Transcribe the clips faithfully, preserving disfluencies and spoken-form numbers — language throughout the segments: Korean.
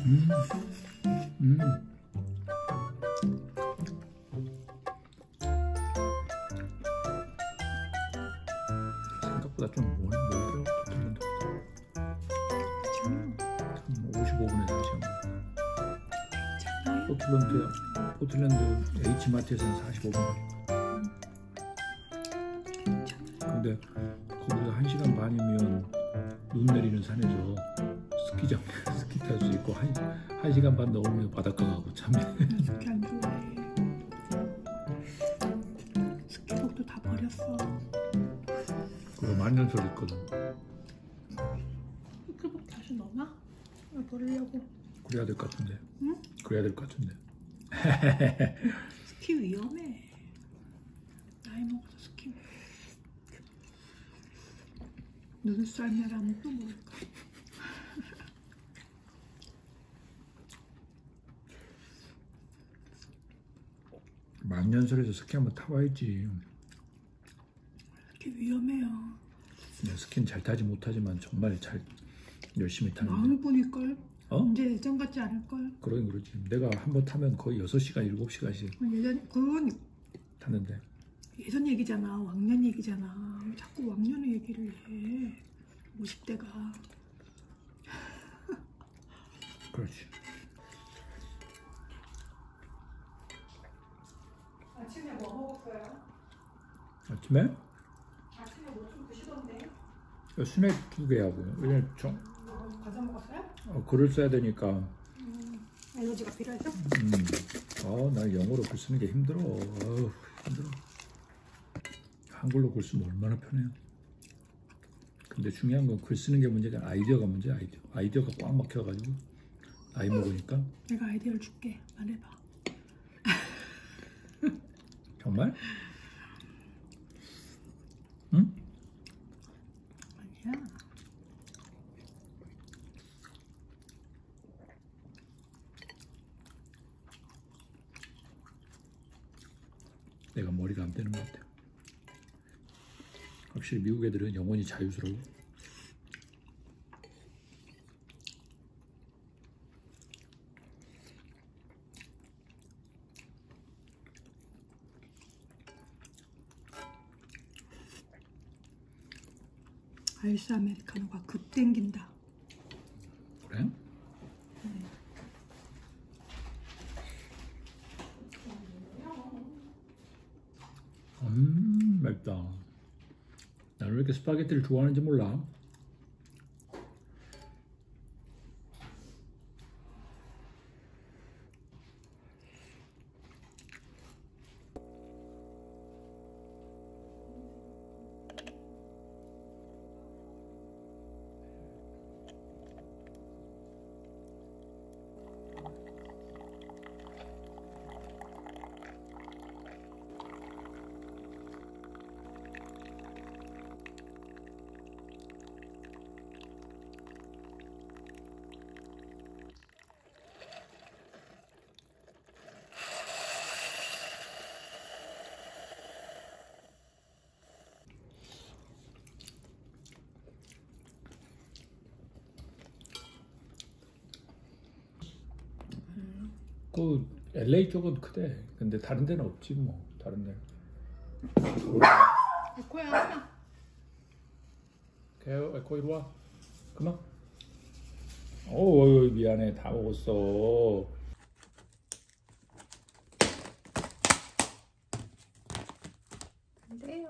음, 음, 생각보다 좀 멀리 멀리 들어간다. 괜찮아. 오십오 분에 나가시면 괜찮아요. 포틀랜드, 포틀랜드 H 마트에서는 사십오 분 걸립니다. 괜찮아. 근데 거기서 한 시간 반이면 눈 내리는 산에서. 스키장, 스키 탈 수 있고 한, 한 시간 반 넘으면 바닷가 가고 참. 스키 안 좋아해. 스키복도 다 버렸어. 그거 만년 소리 있거든. 스키복 다시 넣어놔? 버리려고. 그래야 될 것 같은데. 응? 그래야 될 것 같은데. 스키 위험해. 나이 먹어서 스키. 눈썰매라면 또 뭘까? 만년설에서 스키 한번 타봐야지. 스키 위험해요. 스키는 잘 타지 못하지만 정말 잘 열심히 타는데. 마음 보니까 어? 이제 예전 같지 않을걸? 그러긴 그러지. 내가 한번 타면 거의 여섯 시간, 일곱 시간씩 예전, 그건 타는데. 예전 얘기잖아. 왕년 얘기잖아. 왜 자꾸 왕년의 얘기를 해. 오십 대가. 그렇지. 아침에 뭐 먹었어요? 아침에? 아침에 뭐 좀 드시던데? 스낵 두 개하고. 왜냐면 저... 음, 과자 먹었어요? 어, 글을 써야 되니까. 음, 에너지가 필요하죠? 음. 아, 나 영어로 글 쓰는 게 힘들어. 아유, 힘들어. 한글로 글 쓰면 얼마나 편해요. 근데 중요한 건 글 쓰는 게 문제가 아니라 아이디어가 문제야. 아이디어. 아이디어가 꽉 막혀가지고 나이 먹으니까. 내가 아이디어를 줄게. 말해봐. 정말? 응? 아니야. 내가 머리가 안 되는 것 같아. 확실히 미국 애들은 영혼이 자유스러워. 아이스 아메리카노가 급 땡긴다. 그래? 네. 음, 맵다. 나는 왜 이렇게 스파게티를 좋아하는지 몰라. 그 엘에이 쪽은 크대. 근데 다른 데는 없지 뭐. 다른 데. 에코야 하나. 에코 이리 와. 그만. 어우 미안해 다 먹었어. 안 돼요.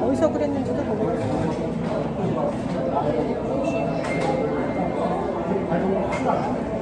어디서 그랬는지도 모르겠어요.